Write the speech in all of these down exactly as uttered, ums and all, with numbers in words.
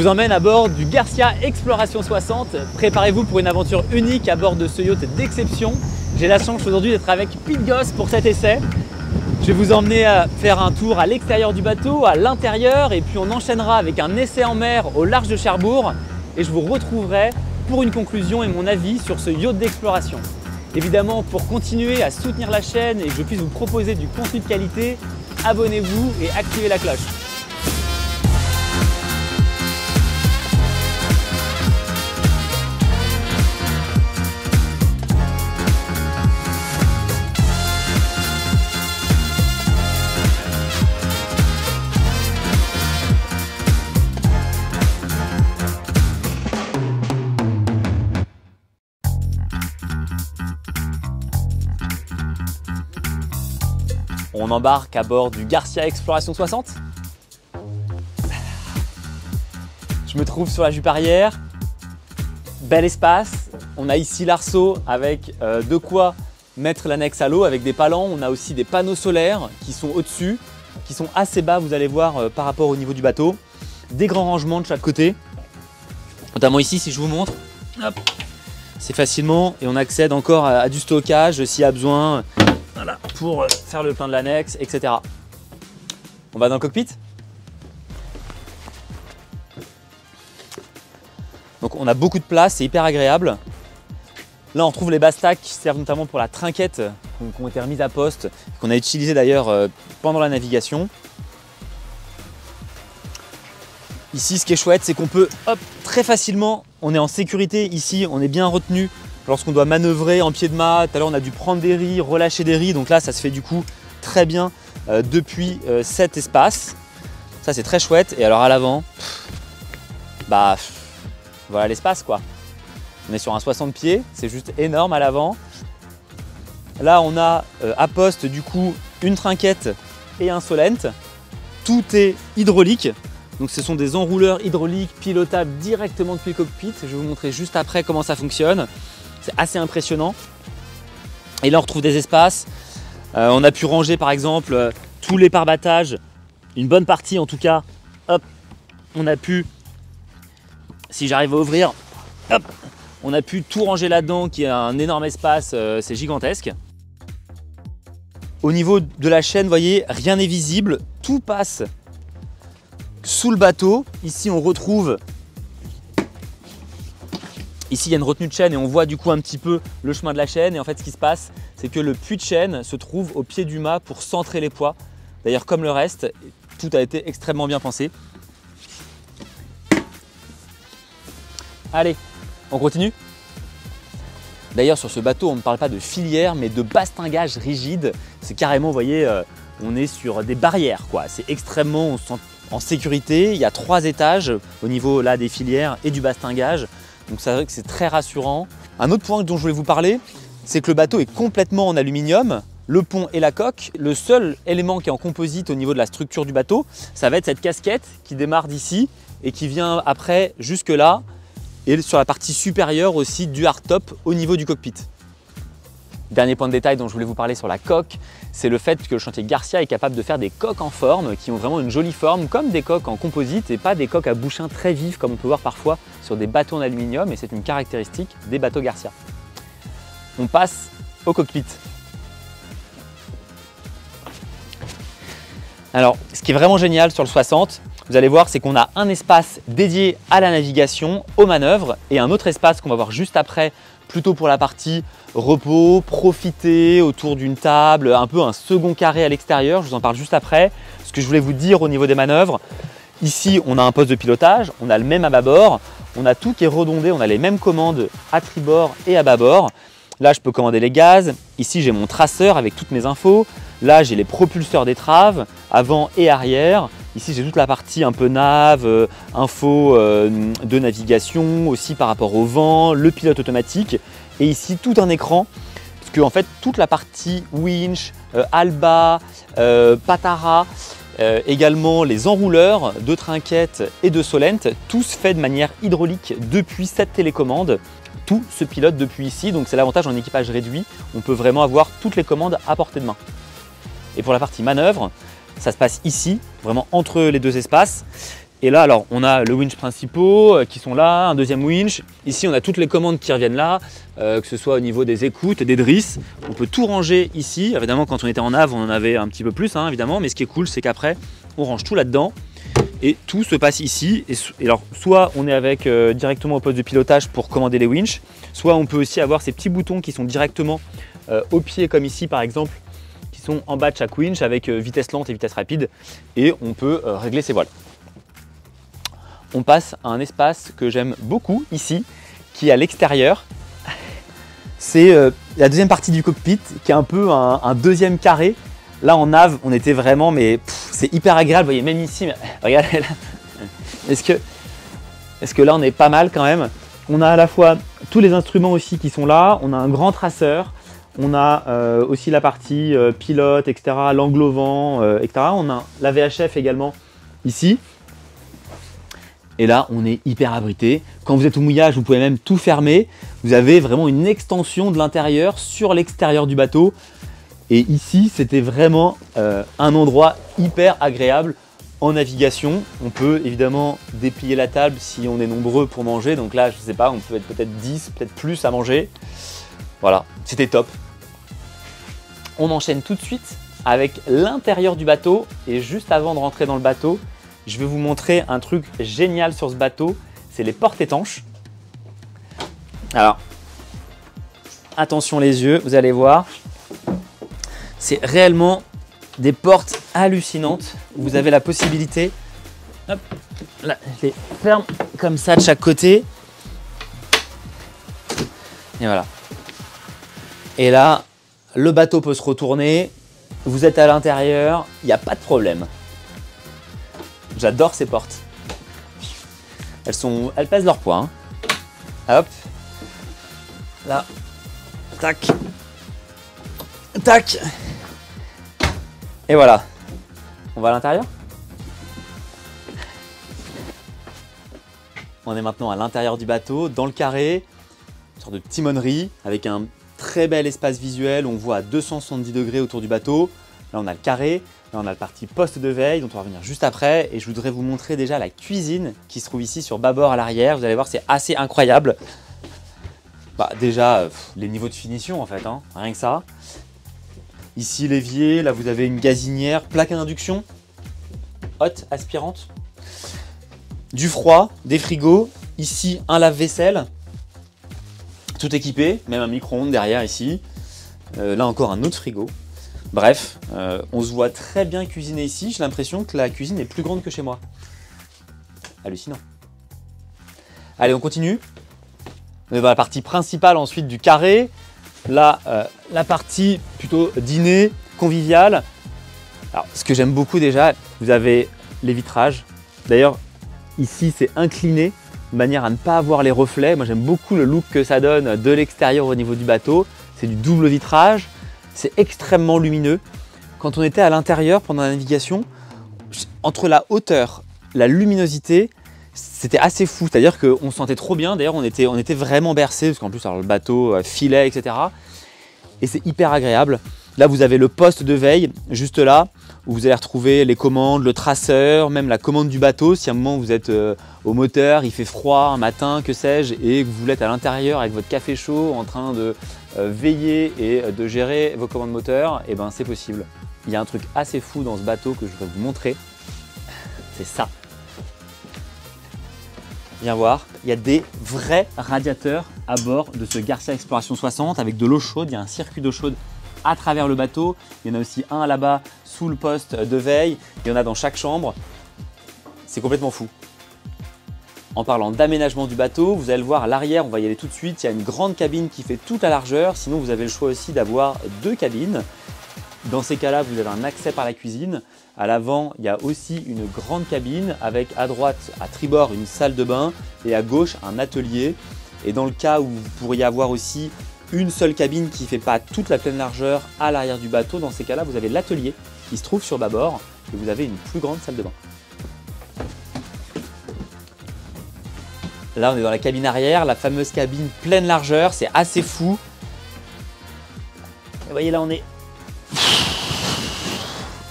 vous emmène à bord du Garcia Exploration soixante. Préparez-vous pour une aventure unique à bord de ce yacht d'exception. J'ai la chance aujourd'hui d'être avec Pete Goss pour cet essai. Je vais vous emmener à faire un tour à l'extérieur du bateau, à l'intérieur, et puis on enchaînera avec un essai en mer au large de Cherbourg. Et je vous retrouverai pour une conclusion et mon avis sur ce yacht d'exploration. Évidemment, pour continuer à soutenir la chaîne et que je puisse vous proposer du contenu de qualité, abonnez-vous et activez la cloche. On embarque à bord du Garcia Exploration soixante. Je me trouve sur la jupe arrière. Bel espace. On a ici l'arceau avec euh, de quoi mettre l'annexe à l'eau avec des palans. On a aussi des panneaux solaires qui sont au-dessus, qui sont assez bas, vous allez voir, euh, par rapport au niveau du bateau. Des grands rangements de chaque côté. Notamment ici, si je vous montre, c'est facilement et on accède encore à, à du stockage s'il y a besoin. Voilà, pour faire le plein de l'annexe, et cetera. On va dans le cockpit. Donc on a beaucoup de place, c'est hyper agréable. Là on retrouve les bas stacks qui servent notamment pour la trinquette qui ont été remises à poste, qu'on a utilisée d'ailleurs pendant la navigation. Ici ce qui est chouette c'est qu'on peut hop, très facilement, on est en sécurité ici, on est bien retenu. Lorsqu'on doit manœuvrer en pied de mât, tout à l'heure on a dû prendre des ris, relâcher des ris, donc là ça se fait du coup très bien euh, depuis euh, cet espace. Ça c'est très chouette. Et alors à l'avant, bah pff, voilà l'espace quoi. On est sur un soixante pieds, c'est juste énorme à l'avant. Là on a euh, à poste du coup une trinquette et un solent. Tout est hydraulique. Donc ce sont des enrouleurs hydrauliques pilotables directement depuis le cockpit. Je vais vous montrer juste après comment ça fonctionne. C'est assez impressionnant. Et là on retrouve des espaces. Euh, on a pu ranger par exemple euh, tous les parbattages, une bonne partie en tout cas. Hop, on a pu, si j'arrive à ouvrir, hop, on a pu tout ranger là-dedans qui est un énorme espace, euh, c'est gigantesque. Au niveau de la chaîne, vous voyez, rien n'est visible, tout passe sous le bateau. Ici on retrouve Ici, il y a une retenue de chaîne et on voit du coup un petit peu le chemin de la chaîne. Et en fait, ce qui se passe, c'est que le puits de chaîne se trouve au pied du mât pour centrer les poids. D'ailleurs, comme le reste, tout a été extrêmement bien pensé. Allez, on continue. D'ailleurs, sur ce bateau, on ne parle pas de filière, mais de bastingage rigide. C'est carrément, vous voyez, euh, on est sur des barrières, quoi. C'est extrêmement, on se sent en sécurité. Il y a trois étages au niveau là des filières et du bastingage. Donc c'est vrai que c'est très rassurant. Un autre point dont je voulais vous parler, c'est que le bateau est complètement en aluminium, le pont et la coque. Le seul élément qui est en composite au niveau de la structure du bateau, ça va être cette casquette qui démarre d'ici et qui vient après jusque là et sur la partie supérieure aussi du hardtop au niveau du cockpit. Dernier point de détail dont je voulais vous parler sur la coque, c'est le fait que le chantier Garcia est capable de faire des coques en forme qui ont vraiment une jolie forme, comme des coques en composite et pas des coques à bouchins très vives comme on peut voir parfois sur des bateaux en aluminium, et c'est une caractéristique des bateaux Garcia. On passe au cockpit. Alors, ce qui est vraiment génial sur le soixante, vous allez voir, c'est qu'on a un espace dédié à la navigation, aux manœuvres, et un autre espace qu'on va voir juste après, plutôt pour la partie repos, profiter autour d'une table, un peu un second carré à l'extérieur, je vous en parle juste après. Ce que je voulais vous dire au niveau des manœuvres, ici on a un poste de pilotage, on a le même à bâbord, on a tout qui est redondé, on a les mêmes commandes à tribord et à bâbord. Là je peux commander les gaz, ici j'ai mon traceur avec toutes mes infos, là j'ai les propulseurs d'étrave, avant et arrière. Ici, j'ai toute la partie un peu nav, euh, info euh, de navigation, aussi par rapport au vent, le pilote automatique. Et ici, tout un écran, parce que en fait, toute la partie winch, euh, alba, euh, patara, euh, également les enrouleurs de trinquette et de solent, tout se fait de manière hydraulique depuis cette télécommande. Tout se pilote depuis ici, donc c'est l'avantage en équipage réduit. On peut vraiment avoir toutes les commandes à portée de main. Et pour la partie manœuvre, ça se passe ici, vraiment entre les deux espaces. Et là, alors, on a le winch principal qui sont là, un deuxième winch. Ici, on a toutes les commandes qui reviennent là, euh, que ce soit au niveau des écoutes, des drisses. On peut tout ranger ici. Évidemment, quand on était en nav, on en avait un petit peu plus, hein, évidemment. Mais ce qui est cool, c'est qu'après, on range tout là-dedans. Et tout se passe ici. Et, et alors, soit on est avec euh, directement au poste de pilotage pour commander les winches, soit on peut aussi avoir ces petits boutons qui sont directement euh, au pied, comme ici, par exemple, qui sont en bas de chaque winch avec euh, vitesse lente et vitesse rapide. Et on peut euh, régler ses voiles. On passe à un espace que j'aime beaucoup ici, qui est à l'extérieur. C'est euh, la deuxième partie du cockpit, qui est un peu un, un deuxième carré. Là en nav, on était vraiment, mais c'est hyper agréable. Vous voyez, même ici, mais, regardez là. Est-ce que, est-ce que là, on est pas mal quand même. On a à la fois tous les instruments aussi qui sont là. On a un grand traceur. On a euh, aussi la partie euh, pilote, et cetera, l'angle au vent, euh, et cetera. On a la V H F également ici. Et là, on est hyper abrité. Quand vous êtes au mouillage, vous pouvez même tout fermer. Vous avez vraiment une extension de l'intérieur sur l'extérieur du bateau. Et ici, c'était vraiment euh, un endroit hyper agréable en navigation. On peut évidemment déplier la table si on est nombreux pour manger. Donc là, je ne sais pas, on peut être peut-être dix, peut-être plus à manger. Voilà, c'était top. On enchaîne tout de suite avec l'intérieur du bateau. Et juste avant de rentrer dans le bateau, je vais vous montrer un truc génial sur ce bateau, c'est les portes étanches. Alors, attention les yeux, vous allez voir. C'est réellement des portes hallucinantes. Vous avez la possibilité, hop, là, je les ferme comme ça de chaque côté. Et voilà. Et là, le bateau peut se retourner. Vous êtes à l'intérieur, il n'y a pas de problème. J'adore ces portes. Elles sont, elles pèsent leur poids. Hein. Hop. Là. Tac. Tac. Et voilà. On va à l'intérieur. On est maintenant à l'intérieur du bateau, dans le carré. Une sorte de timonerie avec un très bel espace visuel. On voit à deux cent soixante-dix degrés autour du bateau. Là, on a le carré. Là, on a le parti poste de veille dont on va revenir juste après. Et je voudrais vous montrer déjà la cuisine qui se trouve ici sur bâbord à l'arrière. Vous allez voir, c'est assez incroyable. Bah, déjà, pff, les niveaux de finition en fait, hein, rien que ça. Ici, l'évier. Là, vous avez une gazinière, plaque à induction, hotte, aspirante. Du froid, des frigos. Ici, un lave-vaisselle. Tout équipé, même un micro-ondes derrière ici. Euh, là encore, un autre frigo. Bref, euh, on se voit très bien cuisiner ici. J'ai l'impression que la cuisine est plus grande que chez moi. Hallucinant. Allez, on continue. On est dans la partie principale ensuite du carré. Là, euh, la partie plutôt dîner, conviviale. Alors, ce que j'aime beaucoup déjà, vous avez les vitrages. D'ailleurs, ici, c'est incliné de manière à ne pas avoir les reflets. Moi, j'aime beaucoup le look que ça donne de l'extérieur au niveau du bateau. C'est du double vitrage. C'est extrêmement lumineux. Quand on était à l'intérieur pendant la navigation, entre la hauteur, la luminosité, c'était assez fou. C'est-à-dire qu'on se sentait trop bien. D'ailleurs, on était, on était vraiment bercé parce qu'en plus, alors, le bateau filait, et cetera. Et c'est hyper agréable. Là, vous avez le poste de veille, juste là, où vous allez retrouver les commandes, le traceur, même la commande du bateau. Si à un moment, vous êtes euh, au moteur, il fait froid, un matin, que sais-je, et que vous êtes à l'intérieur avec votre café chaud en train de veiller et de gérer vos commandes moteur, et ben c'est possible. Il y a un truc assez fou dans ce bateau que je vais vous montrer, c'est ça. Viens voir, il y a des vrais radiateurs à bord de ce Garcia Exploration soixante avec de l'eau chaude, il y a un circuit d'eau chaude à travers le bateau, il y en a aussi un là-bas sous le poste de veille, il y en a dans chaque chambre, c'est complètement fou. En parlant d'aménagement du bateau, vous allez le voir à l'arrière, on va y aller tout de suite, il y a une grande cabine qui fait toute la largeur, sinon vous avez le choix aussi d'avoir deux cabines. Dans ces cas-là, vous avez un accès par la cuisine. À l'avant, il y a aussi une grande cabine avec à droite, à tribord, une salle de bain et à gauche, un atelier. Et dans le cas où vous pourriez avoir aussi une seule cabine qui ne fait pas toute la pleine largeur à l'arrière du bateau, dans ces cas-là, vous avez l'atelier qui se trouve sur bâbord et vous avez une plus grande salle de bain. Là, on est dans la cabine arrière, la fameuse cabine pleine largeur, c'est assez fou. Vous voyez, là, on est...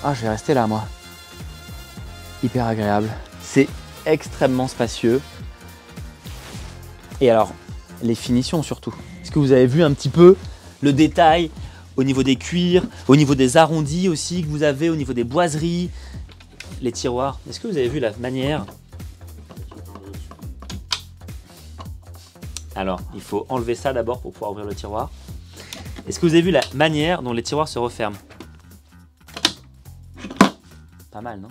Ah, je vais rester là, moi. Hyper agréable. C'est extrêmement spacieux. Et alors, les finitions surtout. Est-ce que vous avez vu un petit peu le détail au niveau des cuirs, au niveau des arrondis aussi que vous avez, au niveau des boiseries, les tiroirs. Est-ce que vous avez vu la manière? Alors, il faut enlever ça d'abord pour pouvoir ouvrir le tiroir. Est-ce que vous avez vu la manière dont les tiroirs se referment? Pas mal, non?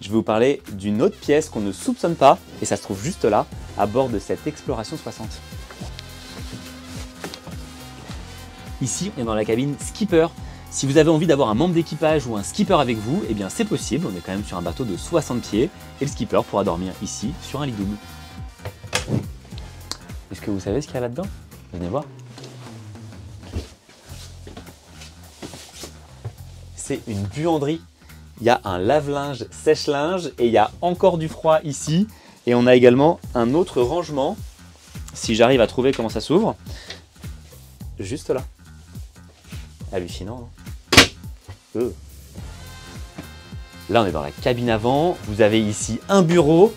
Je vais vous parler d'une autre pièce qu'on ne soupçonne pas, et ça se trouve juste là, à bord de cette Exploration soixante. Ici, on est dans la cabine skipper. Si vous avez envie d'avoir un membre d'équipage ou un skipper avec vous, eh bien c'est possible, on est quand même sur un bateau de soixante pieds, et le skipper pourra dormir ici, sur un lit double. Est-ce que vous savez ce qu'il y a là-dedans? Venez voir. C'est une buanderie. Il y a un lave-linge, sèche-linge, et il y a encore du froid ici. Et on a également un autre rangement, si j'arrive à trouver comment ça s'ouvre, juste là. Hallucinant, hein euh. Là, on est dans la cabine avant. Vous avez ici un bureau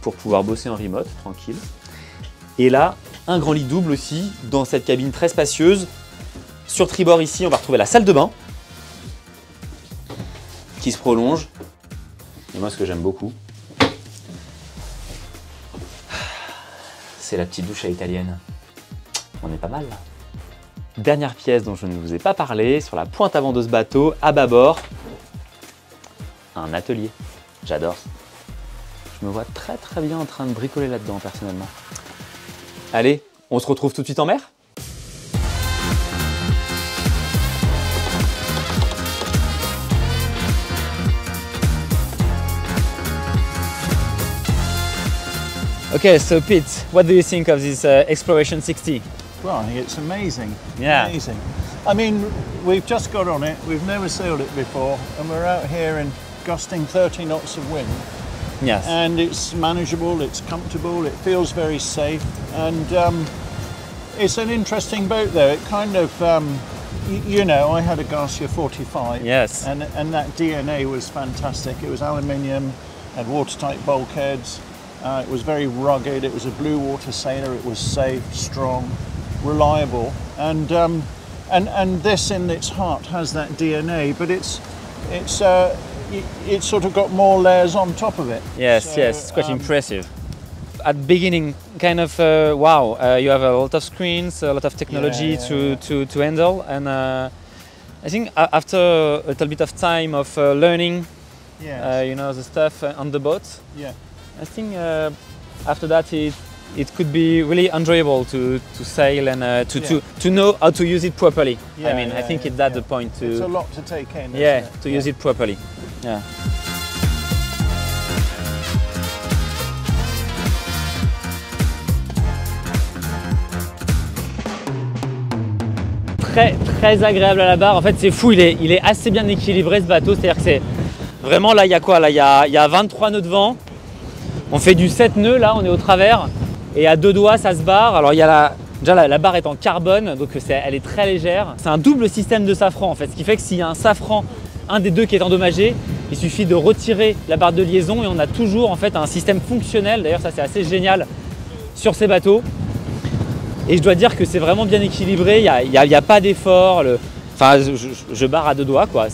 pour pouvoir bosser en remote, tranquille. Et là, un grand lit double aussi, dans cette cabine très spacieuse. Sur tribord, ici, on va retrouver la salle de bain qui se prolonge. Et moi, ce que j'aime beaucoup, c'est la petite douche à l'italienne. On est pas mal. Dernière pièce dont je ne vous ai pas parlé, sur la pointe avant de ce bateau, à bâbord, un atelier. J'adore. Je me vois très très bien en train de bricoler là-dedans, personnellement. Allez, on se retrouve tout de suite en mer ? Okay, so Pete, what do you think of this uh, Exploration sixty? Well, I think it's amazing. Yeah. Amazing. I mean, we've just got on it, we've never sailed it before, and we're out here in gusting thirty knots of wind. Yes. And it's manageable, it's comfortable, it feels very safe, and um, it's an interesting boat though. It kind of, um, you know, I had a Garcia forty-five. Yes. And, and that D N A was fantastic. It was aluminium, had watertight bulkheads. Uh, it was very rugged, it was a blue water sailor, it was safe, strong, reliable, and um, and and this in its heart has that D N A, but it's it's uh, it, it's sort of got more layers on top of it. Yes, so, yes, it's quite um, impressive. At the beginning, kind of uh, wow, uh, you have a lot of screens, a lot of technology yeah, yeah, to, yeah. to to handle, and uh, I think after a little bit of time of uh, learning, yes. uh, you know, the stuff on the boat. Yeah. I think uh, after that it it could be really enjoyable to to sail and uh, to yeah. to to know how to use it properly. Yeah, I mean, yeah, I think yeah, it's that yeah. the point to. It's a lot to take in. Yeah, isn't it? to yeah. use it properly. Yeah. Très très agréable à la barre. En fait, c'est fou. Il est il est assez bien équilibré ce bateau. C'est-à-dire que c'est vraiment là. Il y a quoi là? Il y a il y a vingt-trois nœuds de vent. On fait du sept nœuds, là, on est au travers, et à deux doigts, ça se barre. Alors, il y a la, déjà, la, la barre est en carbone, donc est, elle est très légère. C'est un double système de safran, en fait, ce qui fait que s'il y a un safran, un des deux qui est endommagé, il suffit de retirer la barre de liaison et on a toujours, en fait, un système fonctionnel. D'ailleurs, ça, c'est assez génial sur ces bateaux. Et je dois dire que c'est vraiment bien équilibré, il n'y a, a, a pas d'effort. Le... Enfin, je, je, je barre à deux doigts, quoi.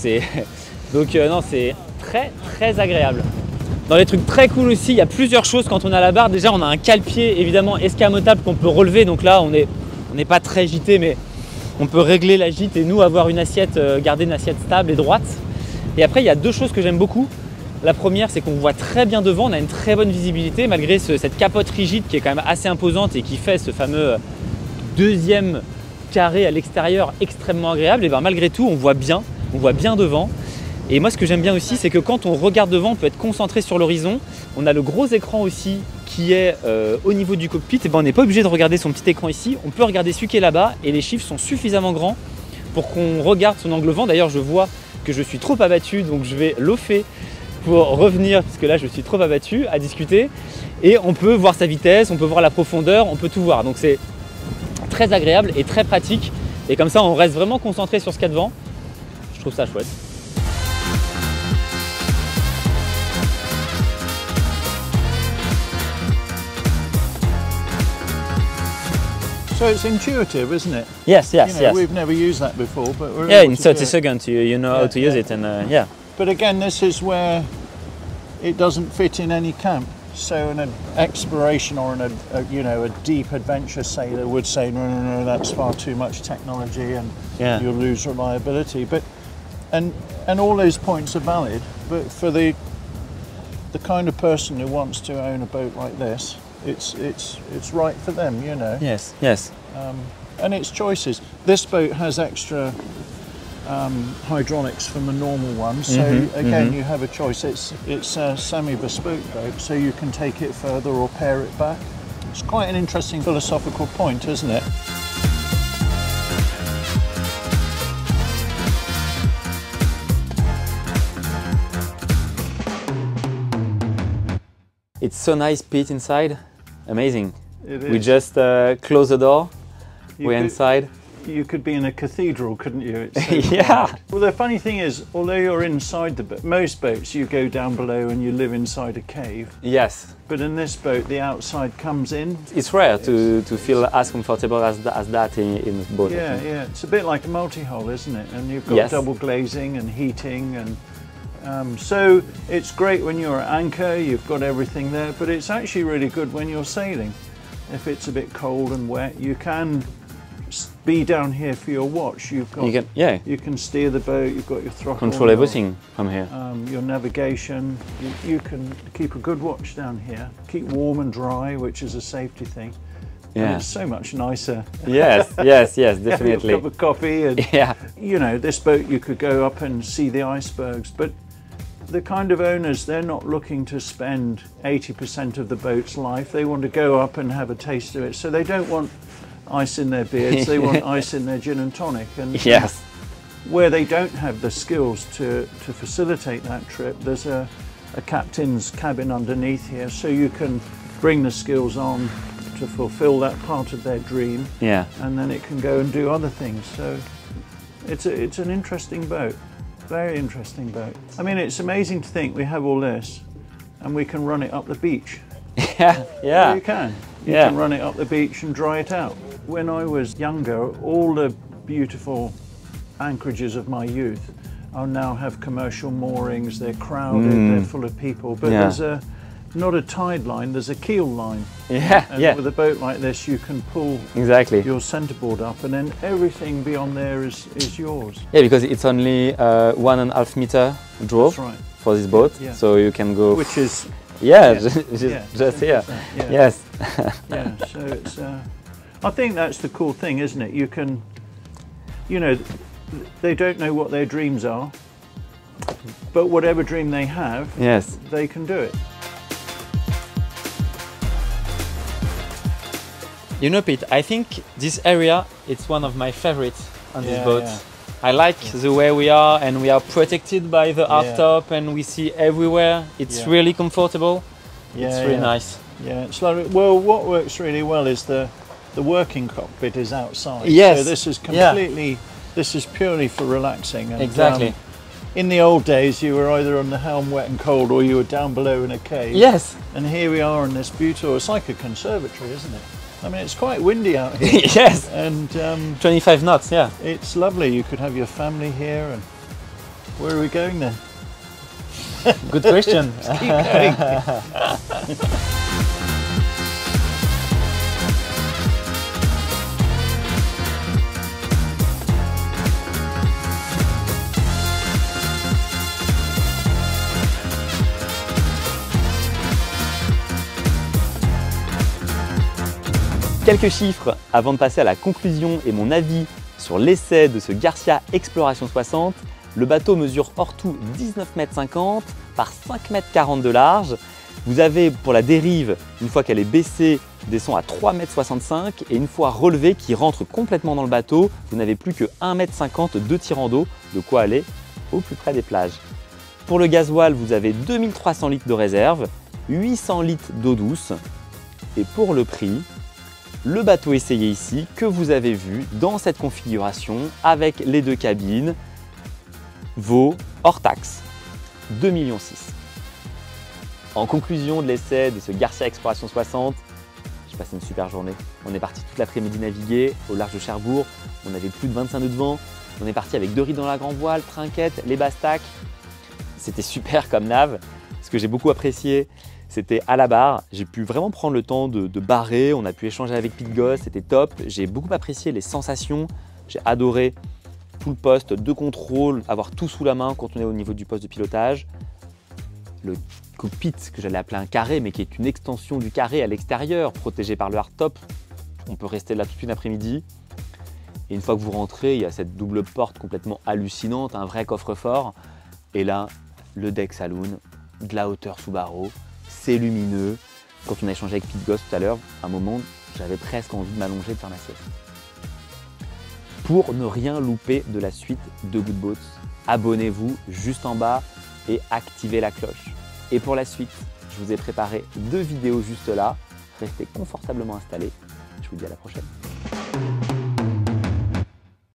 Donc, euh, non, c'est très, très agréable. Dans les trucs très cool aussi, il y a plusieurs choses quand on a la barre. Déjà, on a un cale-pied évidemment escamotable qu'on peut relever. Donc là, on n'est on est pas très gité, mais on peut régler la gîte et nous avoir une assiette, euh, garder une assiette stable et droite. Et après, il y a deux choses que j'aime beaucoup. La première, c'est qu'on voit très bien devant. On a une très bonne visibilité malgré ce, cette capote rigide qui est quand même assez imposante et qui fait ce fameux deuxième carré à l'extérieur extrêmement agréable. Et bien, malgré tout, on voit bien, on voit bien devant. Et moi, ce que j'aime bien aussi, c'est que quand on regarde devant, on peut être concentré sur l'horizon. On a le gros écran aussi qui est euh, au niveau du cockpit. Et ben, on n'est pas obligé de regarder son petit écran ici. On peut regarder celui qui est là-bas et les chiffres sont suffisamment grands pour qu'on regarde son angle vent. D'ailleurs, je vois que je suis trop abattu, donc je vais lofer pour revenir parce que là, je suis trop abattu à discuter. Et on peut voir sa vitesse, on peut voir la profondeur, on peut tout voir. Donc, c'est très agréable et très pratique. Et comme ça, on reste vraiment concentré sur ce qu'il y a devant. Je trouve ça chouette. So it's intuitive, isn't it? Yes, yes, you know, yes. We've never used that before, but we're yeah, in thirty seconds you you know yeah, how to yeah. use it, and uh, yeah. But again, this is where it doesn't fit in any camp. So an exploration or an a, you know a deep adventure sailor would say no, no, no, that's far too much technology, and yeah. you'll lose reliability. But and and all those points are valid. But for the the kind of person who wants to own a boat like this, it's it's it's right for them, you know. Yes, yes. Um, and it's choices. This boat has extra um, hydraulics from the normal one, so mm-hmm, again, mm-hmm. you have a choice. It's it's a semi-bespoke boat, so you can take it further or pare it back. It's quite an interesting philosophical point, isn't it? It's so nice, Pete, inside. Amazing. It is. We just uh, close the door. You We're could, inside. You could be in a cathedral, couldn't you? It's so yeah. Quiet. Well, the funny thing is, although you're inside the boat, most boats you go down below and you live inside a cave. Yes. But in this boat, the outside comes in. It's rare it's, to, to feel as comfortable as, th as that in, in the boat. Yeah, yeah. It's a bit like a multi-hull, isn't it? And you've got yes. double glazing and heating and... Um, so it's great when you're at anchor, you've got everything there, but it's actually really good when you're sailing. If it's a bit cold and wet, you can be down here for your watch. You've got, you can, yeah. you can steer the boat, you've got your throttle. Control everything from here. Um, your navigation, you, you can keep a good watch down here. Keep warm and dry, which is a safety thing. Yeah. And it's so much nicer. Yes, yes, yes, definitely. A cup of coffee and, yeah. you know, this boat you could go up and see the icebergs, but the kind of owners, they're not looking to spend eighty percent of the boat's life. They want to go up and have a taste of it. So they don't want ice in their beards, they want ice in their gin and tonic. And yes. where they don't have the skills to, to facilitate that trip, there's a, a captain's cabin underneath here, so you can bring the skills on to fulfill that part of their dream. Yeah. And then it can go and do other things. So it's, a, it's an interesting boat. Very interesting boat. I mean, it's amazing to think we have all this and we can run it up the beach. Yeah, yeah. You can. You yeah. can run it up the beach and dry it out. When I was younger, all the beautiful anchorages of my youth are now have commercial moorings. They're crowded, mm. they're full of people, but yeah. there's a not a tide line, there's a keel line. Yeah, and yeah. with a boat like this, you can pull exactly. your centerboard up, and then everything beyond there is, is yours. Yeah, because it's only uh, one and a half meter draw right. for this boat, yeah. so you can go... Which is... Yeah, yeah. just, yeah. just here. Yeah. Yes. yeah, so it's... Uh, I think that's the cool thing, isn't it? You can... You know, they don't know what their dreams are, but whatever dream they have, yes. they can do it. You know, Pete, I think this area is one of my favorites on yeah, this boat. Yeah. I like yeah. the way we are, and we are protected by the hardtop, yeah. and we see everywhere. It's yeah. really comfortable. Yeah, it's really yeah. nice. Yeah, it's like, well, what works really well is the the working cockpit is outside. Yes. So this is completely, yeah. this is purely for relaxing. And, exactly. Um, in the old days, you were either on the helm wet and cold, or you were down below in a cave. Yes. And here we are in this beautiful, it's like a conservatory, isn't it? I mean, it's quite windy out here. yes. And um, twenty-five knots. Yeah. It's lovely. You could have your family here. And where are we going then? Good question. Just keep going. Quelques chiffres avant de passer à la conclusion et mon avis sur l'essai de ce Garcia Exploration soixante. Le bateau mesure hors tout dix-neuf mètres cinquante par cinq mètres quarante de large. Vous avez pour la dérive, une fois qu'elle est baissée, descend à trois mètres soixante-cinq et une fois relevée qui rentre complètement dans le bateau, vous n'avez plus que un mètre cinquante de tirant d'eau, de quoi aller au plus près des plages. Pour le gasoil, vous avez deux mille trois cents litres de réserve, huit cents litres d'eau douce et pour le prix, le bateau essayé ici, que vous avez vu dans cette configuration avec les deux cabines, vaut hors taxe deux virgule six millions. En conclusion de l'essai de ce Garcia Exploration soixante, je J'ai passé une super journée. On est parti toute l'après-midi naviguer au large de Cherbourg. On avait plus de vingt-cinq nœuds de vent. On est parti avec deux rides dans la grand voile, trinquette, les bastacs. C'était super comme nav. Ce que j'ai beaucoup apprécié, c'était à la barre. J'ai pu vraiment prendre le temps de, de barrer. On a pu échanger avec Pete Goss. C'était top. J'ai beaucoup apprécié les sensations. J'ai adoré tout le poste de contrôle, avoir tout sous la main quand on est au niveau du poste de pilotage. Le cockpit, que j'allais appeler un carré, mais qui est une extension du carré à l'extérieur, protégé par le hardtop. On peut rester là toute une après-midi. Et une fois que vous rentrez, il y a cette double porte complètement hallucinante, un vrai coffre-fort. Et là, le deck saloon, de la hauteur sous barreau, c'est lumineux. Quand on a échangé avec Pete Goss tout à l'heure, à un moment, j'avais presque envie de m'allonger et de faire ma sieste. Pour ne rien louper de la suite de Good Boats, abonnez-vous juste en bas et activez la cloche. Et pour la suite, je vous ai préparé deux vidéos juste là. Restez confortablement installés. Je vous dis à la prochaine.